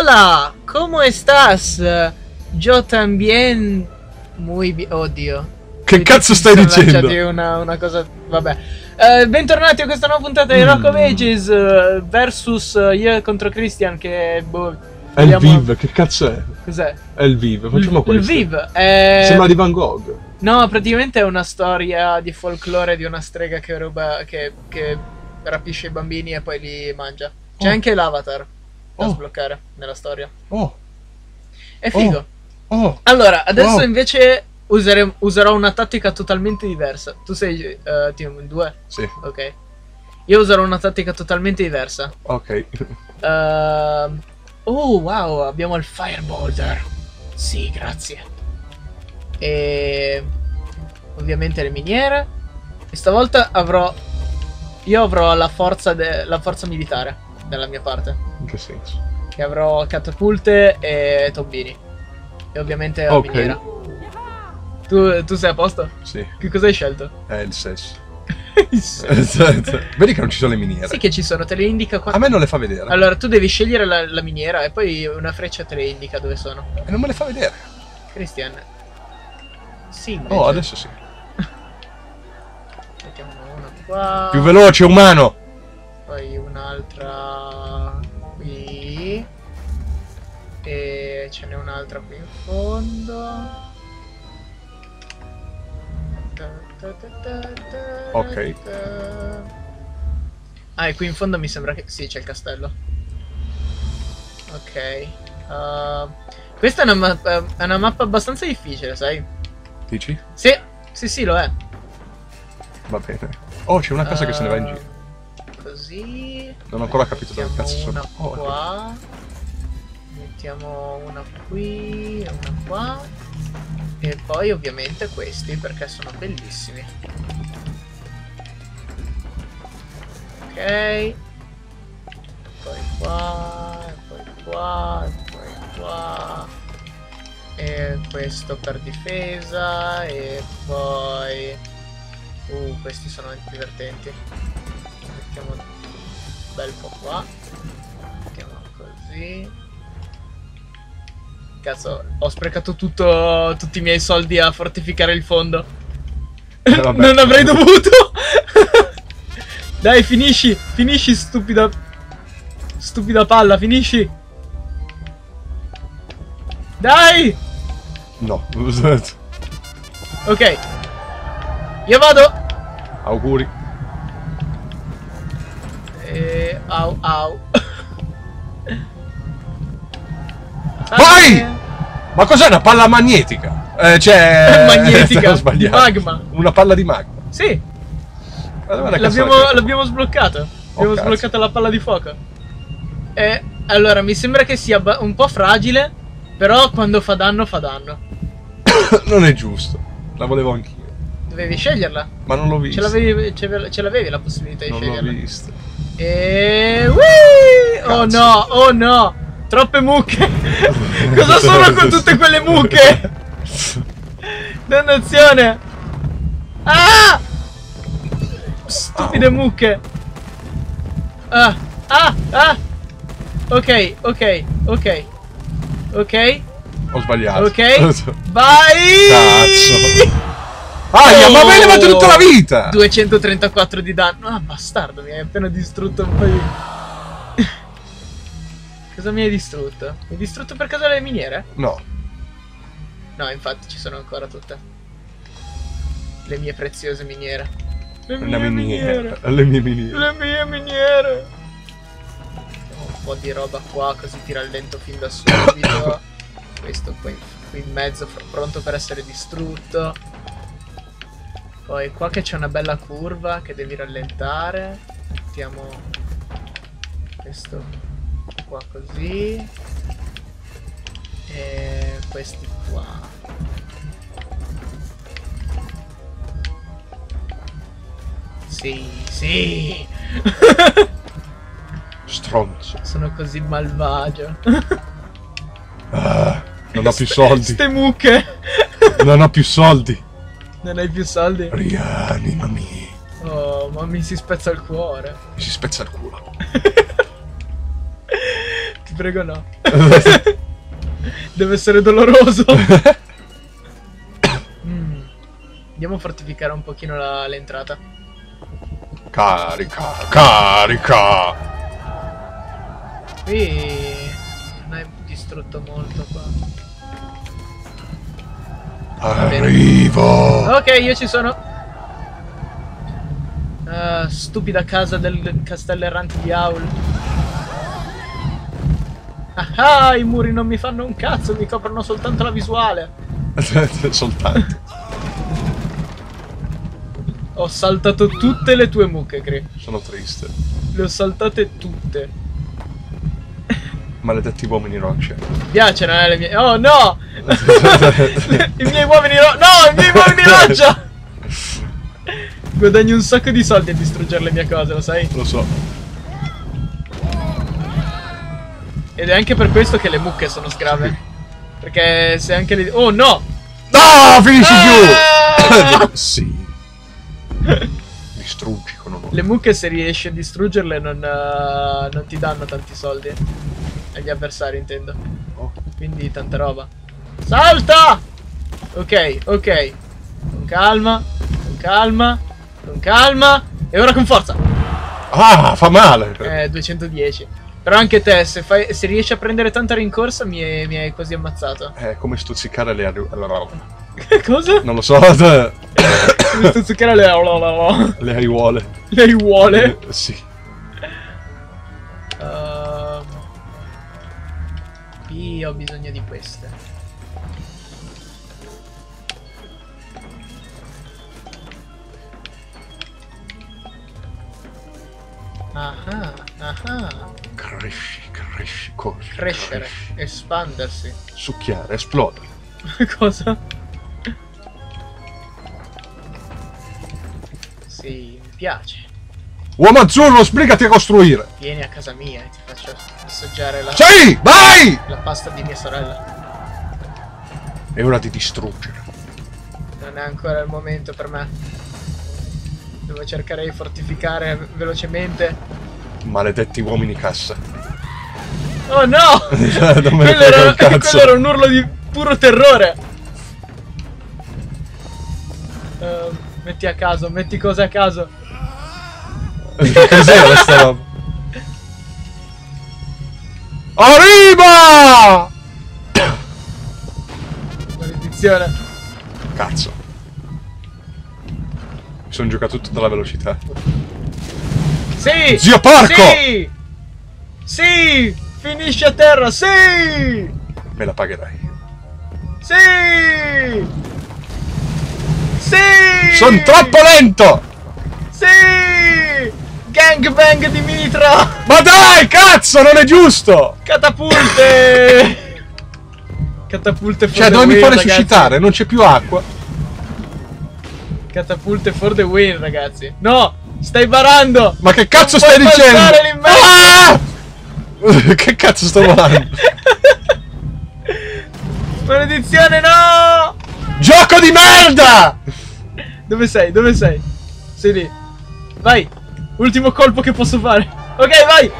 Hola, ¿cómo estás? Yo también muy bien. Oddio. Che cazzo stai dicendo? Una cosa... Vabbè. Bentornati a questa nuova puntata di Rock of Ages versus io contro Christian che... Boh, è il Vive, che cazzo è? Cos'è? È il Vive, facciamo questo. Il Vive è... Sembra di Van Gogh. No, praticamente è una storia di folklore di una strega che ruba... che rapisce i bambini e poi li mangia. C'è anche l'avatar da sbloccare nella storia. È figo. Allora, adesso invece... userò una tattica totalmente diversa. Tu sei team 2? Sì. Ok. Io userò una tattica totalmente diversa. Ok. Oh wow, abbiamo il Fire Boulder. Sì, grazie. E ovviamente le miniere. E stavolta avrò... Io avrò la forza militare dalla mia parte. In che senso? Che avrò catapulte e tombini. E ovviamente la miniera. Tu sei a posto? Sì. Che cosa hai scelto? Il sesso. Il sesso. Vedi che non ci sono le miniere. Sì che ci sono, te le indica qua. A me non le fa vedere. Allora tu devi scegliere la miniera e poi una freccia te le indica dove sono. E non me le fa vedere. Christian. Sì invece. Oh adesso sì. Mettiamo una qua. Più veloce umano. Poi un'altra qui. E ce n'è un'altra qui in fondo. Ok. Ah, e qui in fondo mi sembra che... Sì, c'è il castello. Ok. Questa è una mappa abbastanza difficile, sai? Dici? Sì, sì, sì, lo è. Va bene. Oh, c'è una casa che se ne va in giro. Così... Non ho ancora capito dove cazzo sono. Mettiamo una qua. Mettiamo una qui e una qua. E poi ovviamente questi perché sono bellissimi. Ok. Poi qua, poi qua, poi qua. E questo per difesa. E poi... questi sono divertenti. Mettiamo un bel po' qua. Mettiamo così. Cazzo, ho sprecato tutti i miei soldi a fortificare il fondo. Vabbè, non avrei dovuto. Dai, finisci stupida palla, finisci. Dai. No. Ok. Io vado. Auguri. Au. Vai! Ma cos'è una palla magnetica? Cioè... magnetica, sbagliato. Magma. Una palla di magma. Sì. L'abbiamo sbloccata. Abbiamo sbloccato la palla di fuoco. Allora, mi sembra che sia un po' fragile, però quando fa danno, fa danno. Non è giusto. La volevo anch'io. Dovevi sceglierla. Ma non l'ho vista. Ce l'avevi la possibilità di sceglierla. Non l'ho vista. Oh no, oh no. Troppe mucche! Cosa sono con tutte quelle mucche? Dannazione! Ah! Stupide mucche! Ah! Ok. Ho sbagliato. Ok. Vai! Cazzo! Aia, ma me l'hai levato tutta la vita! 234 di danno. Ah, bastardo, mi hai appena distrutto un paio. Cosa mi hai distrutto? Mi hai distrutto per caso le miniere? No. No, infatti ci sono ancora tutte. Le mie preziose miniere. Le mie miniere. Mettiamo un po' di roba qua così tira il lento fin da subito. Questo qui in mezzo pronto per essere distrutto. Poi qua che c'è una bella curva che devi rallentare. Mettiamo questo qua così e questi qua. Sì. Stronzo. Sono così malvagio. Non ho più soldi. Ste mucche. Non ho più soldi. Non hai più soldi? Rianimami. Oh, ma mi si spezza il cuore. Mi si spezza il culo. prego no. Deve essere doloroso. Andiamo a fortificare un pochino l'entrata. Carica, carica. Qui non hai distrutto molto qua. Arrivo. Ok, io ci sono. Stupida casa del Castello Errante di Aul. Ah, i muri non mi fanno un cazzo, mi coprono soltanto la visuale. Soltanto. Ho saltato tutte le tue mucche, Cri. Sono triste. Le ho saltate tutte. Maledetti uomini rocce. Mi piacciono le mie... Oh no! I miei uomini roccia. No, i miei uomini roccia! Guadagno un sacco di soldi a distruggere le mie cose, lo sai? Lo so. Ed è anche per questo che le mucche sono sgrave. Perché se anche le... Oh no! No! Finisci giù! Sì. Distruggi con onore. Le mucche, se riesci a distruggerle, non ti danno tanti soldi. Agli avversari, intendo. Oh. Quindi tanta roba. Salta! Ok, ok. Con calma, con calma. Con calma. E ora con forza. Ah, fa male. 210. Però anche te, se riesci a prendere tanta rincorsa, mi hai quasi ammazzato. È come stuzzicare le... Cosa? Non lo so. Come stuzzicare le... Le aiuole. Le aiuole? Sì. Io ho bisogno di queste. Ah, ah. Cresci, cresci, corri. Crescere, cresci. Espandersi. Succhiare, esplodere. Cosa? Sì, mi piace. Uomo azzurro, sbrigati a costruire. Vieni a casa mia e ti faccio assaggiare la... Sì, vai! La pasta di mia sorella. È ora di distruggere. Non è ancora il momento per me. Devo cercare di fortificare velocemente. Maledetti uomini cassa. Oh no! quello era un urlo di puro terrore. Metti a caso, metti cose a caso. Cos'era sta roba? Arriva! Maledizione. Cazzo. Mi sono giocato tutta la velocità. Sì! Zio Parco! Sì! Sì! Finisci a terra! Sì! Me la pagherai. Sì! Sì! Sono troppo lento! Sì! Gangbang di mitra! Ma dai, cazzo, non è giusto! Catapulte! Catapulte. Cioè, dove mi fa resuscitare? Non c'è più acqua. Catapulte for the win, ragazzi. No, stai barando. Ma che cazzo stai dicendo? Ah! Che cazzo sto barando? Maledizione, no! Gioco di merda! Dove sei? Dove sei? Sei lì. Vai. Ultimo colpo che posso fare. Ok, vai.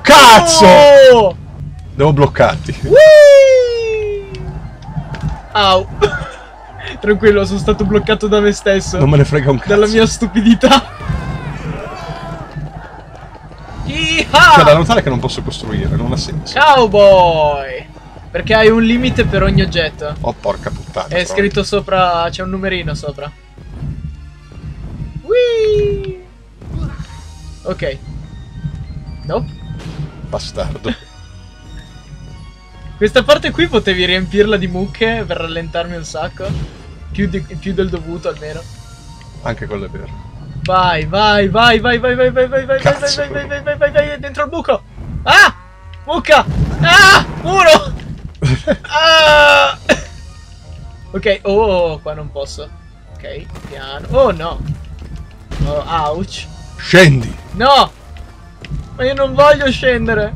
Cazzo! Oh! Devo bloccarti. Whee! Au. Tranquillo, sono stato bloccato da me stesso. Non me ne frega un cazzo. Dalla mia stupidità. Cioè, da notare che non posso costruire, non ha senso. Cowboy! Perché hai un limite per ogni oggetto. Oh, porca puttana. È scritto sopra, c'è un numerino sopra. Whee! Ok. No? Bastardo. Questa parte qui potevi riempirla di mucche per rallentarmi un sacco. Più del dovuto almeno. Anche quello è vero. Vai, vai, vai, vai, vai, vai, vai, vai, vai, vai, vai, vai, vai, vai, vai, vai, dentro il buco! Ah! Mucca! Ah! Muro! Ah! Ok, oh, qua non posso. Ok, piano. Oh no! Oh, ouch! Scendi! No! Ma io non voglio scendere!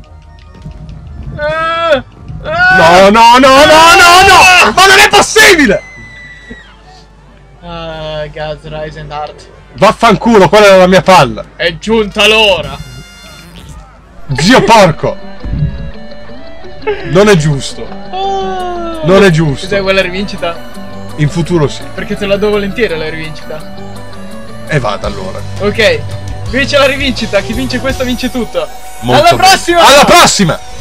Ah! No, no, no, no, no, no! Ma non è possibile! Guys, Rise and Heart. Vaffanculo, quella era la mia palla. È giunta l'ora. Zio Parco! Non è giusto. Oh, non è giusto. Cos'è quella rivincita? In futuro sì. Perché te la do volentieri la rivincita. E vada allora. Ok. Qui c'è la rivincita. Chi vince questa vince tutto. Molto alla prossima! Alla prossima!